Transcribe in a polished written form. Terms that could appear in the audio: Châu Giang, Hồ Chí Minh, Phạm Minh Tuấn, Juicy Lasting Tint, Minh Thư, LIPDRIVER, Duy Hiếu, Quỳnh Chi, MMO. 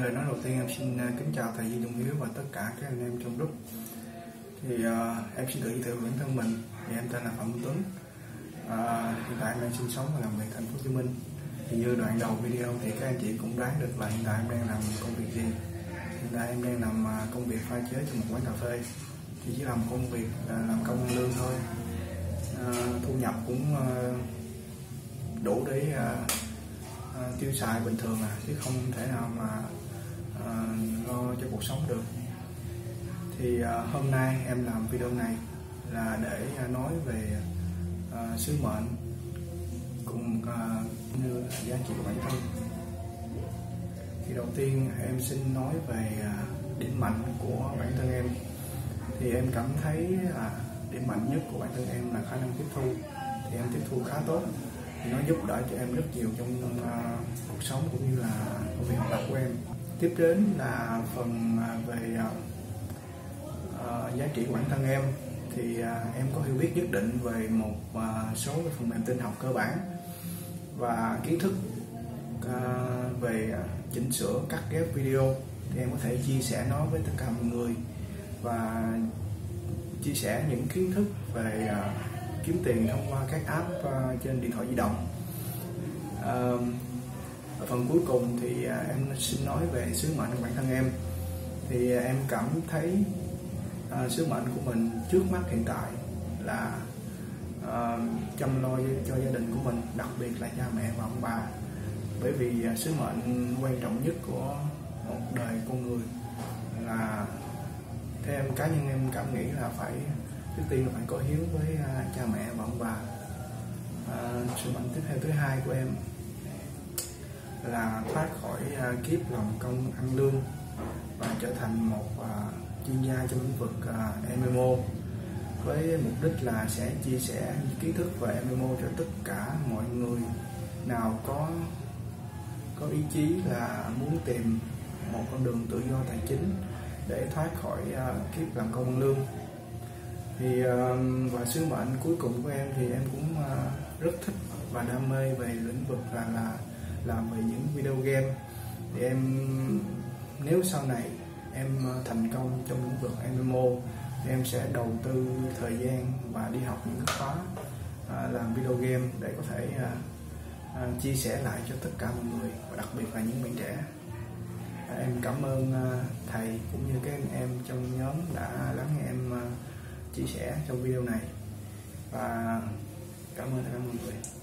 Lời nói đầu tiên em xin kính chào thầy Duy Hiếu và tất cả các anh em trong group. Thì em xin tự giới thiệu bản thân mình. Thì em tên là Phạm Minh Tuấn. Hiện tại em đang sinh sống và làm việc thành phố Hồ Chí Minh. Thì như đoạn đầu video thì các anh chị cũng đoán được là hiện tại em đang làm công việc gì. Hiện tại em đang làm công việc pha chế cho một quán cà phê. Thì chỉ làm công việc làm công ăn lương thôi. Thu nhập cũng đủ để tiêu xài bình thường chứ không thể nào mà lo cho cuộc sống được. Thì hôm nay em làm video này là để nói về sứ mệnh cùng như giá trị của bản thân. Thì đầu tiên em xin nói về điểm mạnh của bản thân em. Thì em cảm thấy điểm mạnh nhất của bản thân em là khả năng tiếp thu. Thì em tiếp thu khá tốt. Thì nó giúp đỡ cho em rất nhiều trong cuộc sống cũng như là công việc học tập của em. Tiếp đến là phần về giá trị của bản thân em. Thì em có hiểu biết nhất định về một số phần mềm tin học cơ bản và kiến thức về chỉnh sửa cắt ghép video. Thì em có thể chia sẻ nó với tất cả mọi người và chia sẻ những kiến thức về kiếm tiền thông qua các app trên điện thoại di động. Ở phần cuối cùng thì em xin nói về sứ mệnh của bản thân em. Thì em cảm thấy sứ mệnh của mình trước mắt hiện tại là chăm lo cho gia đình của mình, đặc biệt là cha mẹ và ông bà. Bởi vì sứ mệnh quan trọng nhất của một đời con người là, theo em, cá nhân em cảm nghĩ là phải, trước tiên là phải có hiếu với cha mẹ và ông bà. Sứ mệnh tiếp theo thứ hai của em là thoát khỏi kiếp làm công ăn lương và trở thành một chuyên gia trong lĩnh vực MMO, với mục đích là sẽ chia sẻ kiến thức về MMO cho tất cả mọi người nào có ý chí là muốn tìm một con đường tự do tài chính để thoát khỏi kiếp làm công ăn lương. Thì và sứ mệnh cuối cùng của em thì em cũng rất thích và đam mê về lĩnh vực là làm về những video game. Thì em, nếu sau này em thành công trong lĩnh vực MMO thì em sẽ đầu tư thời gian và đi học những khóa làm video game để có thể chia sẻ lại cho tất cả mọi người và đặc biệt là những bạn trẻ. Em cảm ơn thầy cũng như các anh em trong nhóm đã lắng nghe em chia sẻ trong video này và cảm ơn tất cả mọi người.